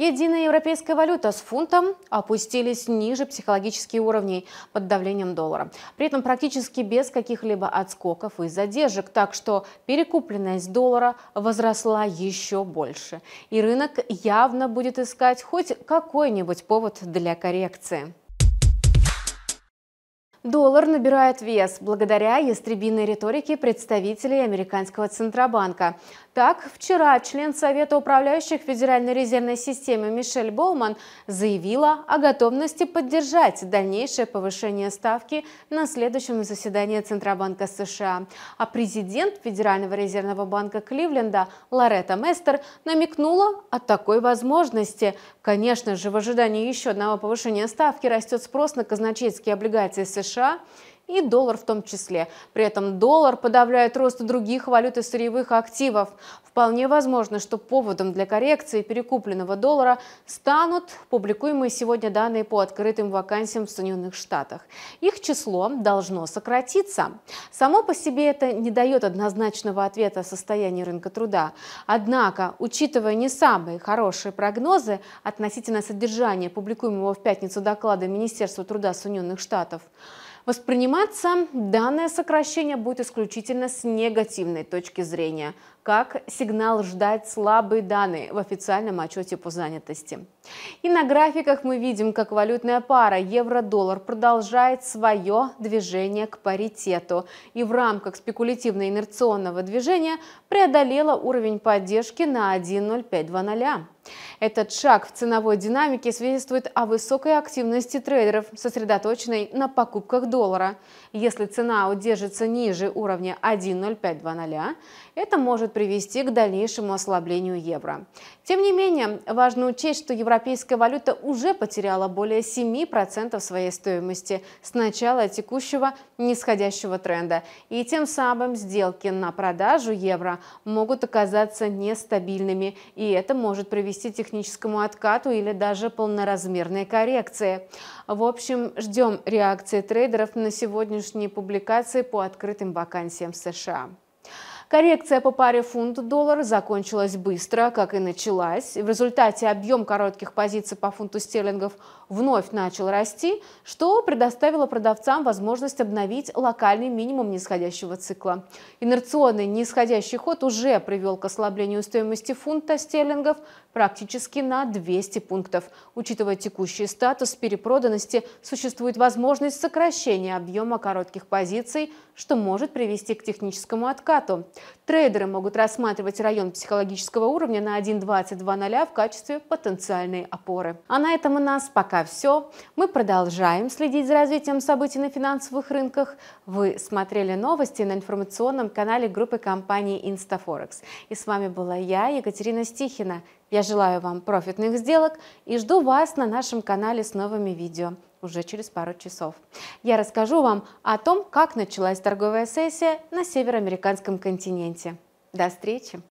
Единая европейская валюта с фунтом опустились ниже психологических уровней под давлением доллара. При этом практически без каких-либо отскоков и задержек. Так что перекупленность доллара возросла еще больше. И рынок явно будет искать хоть какой-нибудь повод для коррекции. Доллар набирает вес благодаря ястребиной риторике представителей американского Центробанка. Так, вчера член Совета управляющих Федеральной резервной системы Мишель Боуман заявила о готовности поддержать дальнейшее повышение ставки на следующем заседании Центробанка США. А президент Федерального резервного банка Кливленда Лоретта Местер намекнула о такой возможности. Конечно же, в ожидании еще одного повышения ставки растет спрос на казначейские облигации США и доллар в том числе. При этом доллар подавляет рост других валют и сырьевых активов. Вполне возможно, что поводом для коррекции перекупленного доллара станут публикуемые сегодня данные по открытым вакансиям в Соединенных Штатах. Их число должно сократиться. Само по себе это не дает однозначного ответа о состоянии рынка труда. Однако, учитывая не самые хорошие прогнозы относительно содержания публикуемого в пятницу доклада Министерства труда Соединенных Штатов, восприниматься данное сокращение будет исключительно с негативной точки зрения, как сигнал ждать слабые данные в официальном отчете по занятости. И на графиках мы видим, как валютная пара евро-доллар продолжает свое движение к паритету и в рамках спекулятивно-инерционного движения преодолела уровень поддержки на 1.0520. Этот шаг в ценовой динамике свидетельствует о высокой активности трейдеров, сосредоточенной на покупках доллара. Если цена удержится ниже уровня 1.0520, это может привести к дальнейшему ослаблению евро. Тем не менее, важно учесть, что европейская валюта уже потеряла более 7% своей стоимости с начала текущего нисходящего тренда, и тем самым сделки на продажу евро могут оказаться нестабильными, и это может привести к техническому откату или даже полноразмерной коррекции. В общем, ждем реакции трейдеров на сегодняшние публикации по открытым вакансиям США. Коррекция по паре фунт-доллар закончилась быстро, как и началась. В результате объем коротких позиций по фунту стерлингов вновь начал расти, что предоставило продавцам возможность обновить локальный минимум нисходящего цикла. Инерционный нисходящий ход уже привел к ослаблению стоимости фунта стерлингов практически на 200 пунктов. Учитывая текущий статус перепроданности, существует возможность сокращения объема коротких позиций, что может привести к техническому откату. Трейдеры могут рассматривать район психологического уровня на 1.2020 в качестве потенциальной опоры. А на этом у нас пока все. Мы продолжаем следить за развитием событий на финансовых рынках. Вы смотрели новости на информационном канале группы компании InstaForex. И с вами была я, Екатерина Стихина. Я желаю вам профитных сделок и жду вас на нашем канале с новыми видео уже через пару часов. Я расскажу вам о том, как началась торговая сессия на североамериканском континенте. До встречи!